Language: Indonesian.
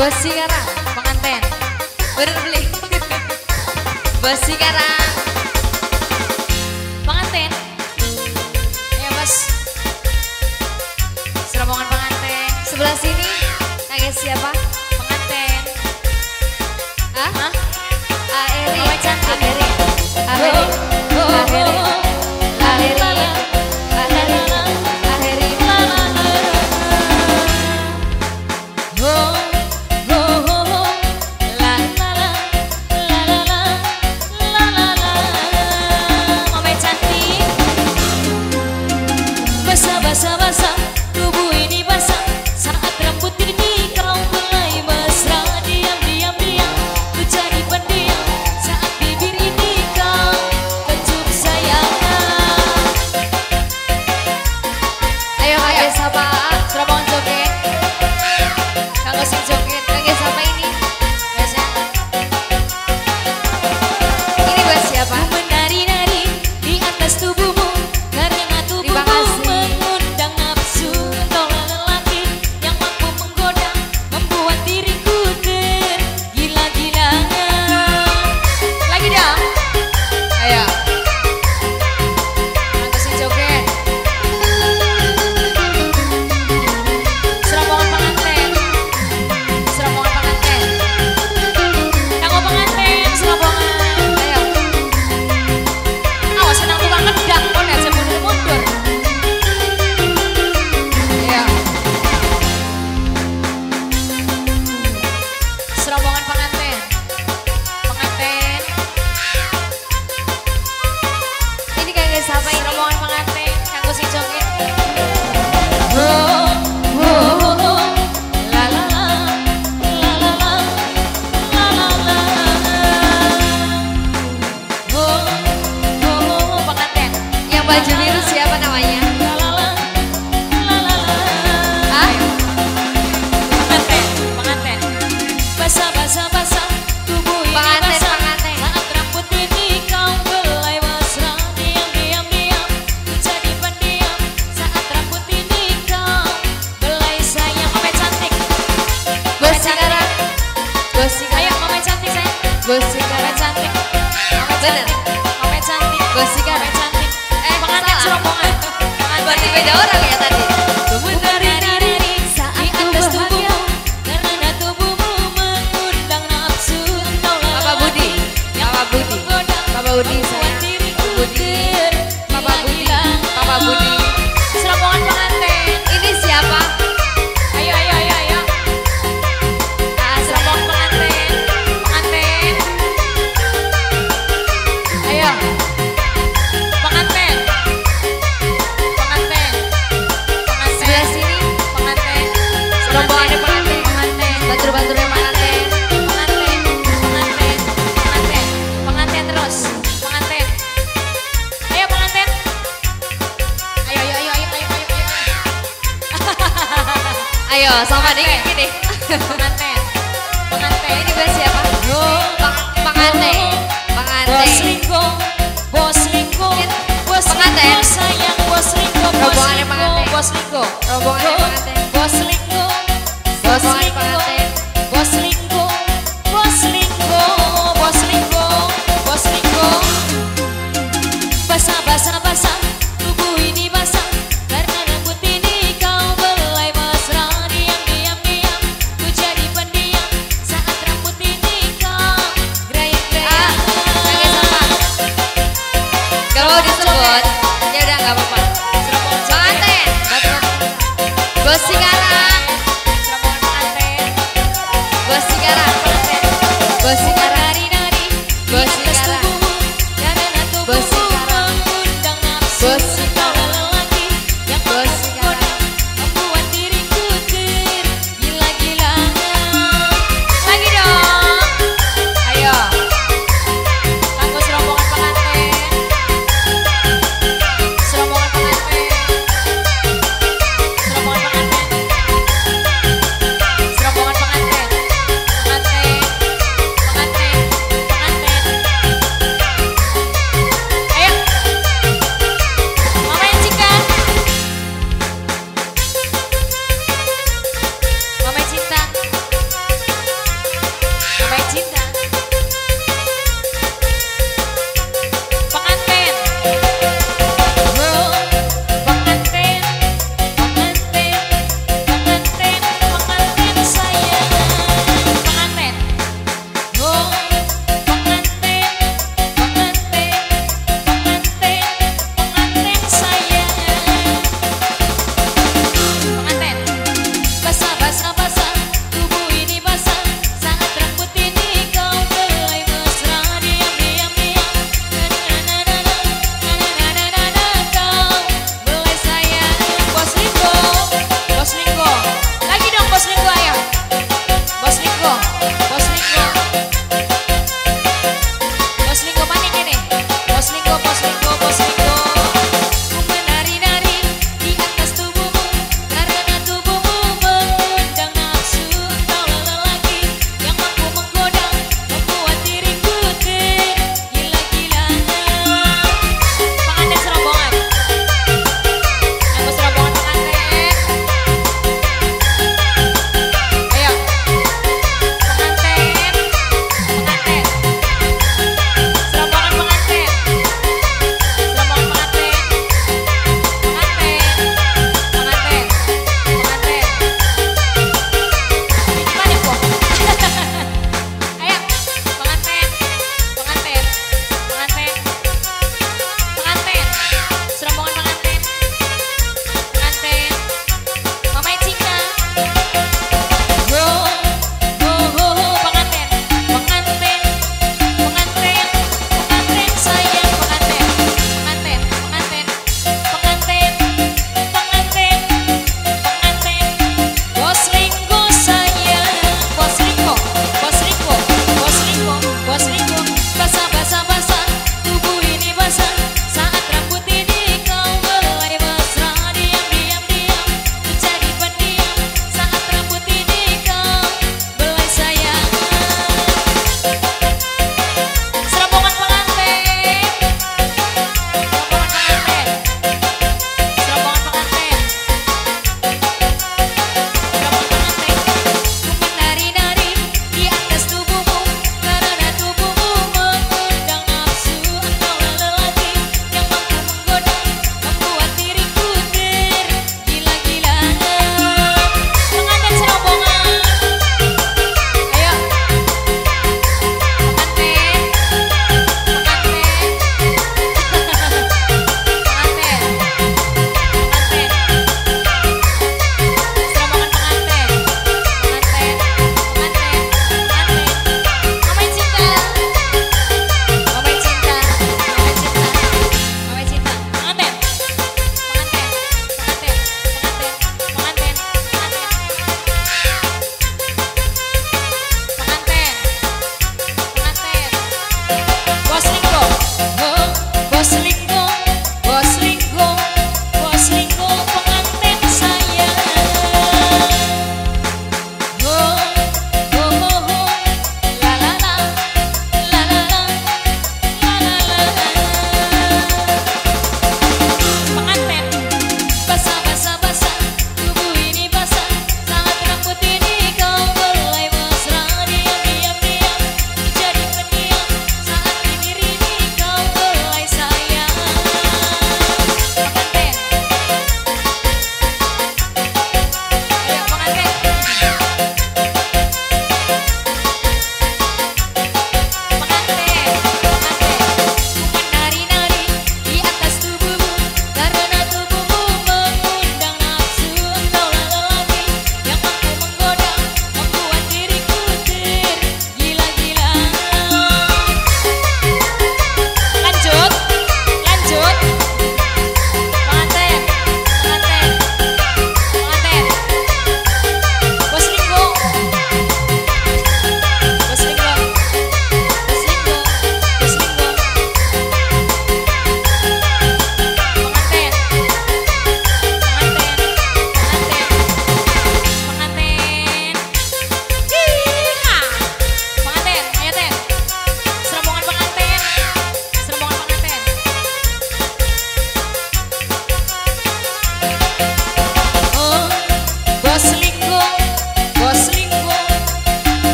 Besi karang penganten baru beli. Besi karang penganten. Ya mas serombongan penganten sebelah sini. Kaget siapa penganten? Hah? Aeri. Aeri. Aeri. Baju biru siapa namanya? Hah? Penganten, penganten. Basah-basah-basah tubuh ini basah. Penganten, penganten. Rambut ini kau belai mesra. Diam-diam-diam ku jadi pendiam. Saat rambut ini kau belai sayang. Mama cantik. Bosik arang. Bosik arang. Ayo mama cantik sayang. Bosik arang cantik. Mama cantik. Mama cantik. Bosik arang cantik. Serombongan, berarti beda orang ya tadi. Tubuh nari-nari saat ku bahagia, karena tubuhmu mengundang nafsu. Bapak Budi, Bapak Budi, Bapak Budi saya, Bapak Budi, Bapak Budi, Bapak Budi. Serombongan pengantin, ini siapa? Ayo, ayo, ayo, ayo. Serombongan pengantin, pengantin. Ayo. Ayo, sama dingin gini. Penganten, penganten. Ini buat siapa? Penganten, penganten. Bos Ringo, penganten. Sayang bos Ringo, bos Ringo, rombongannya penganten. Bos Ringo, rombongannya penganten. Bos Ringo, bos Ringo, bos Ringo, bos Ringo. Basah, basah, basah. Tubuh ini basah. Besi karang, besi karang, besi karang, besi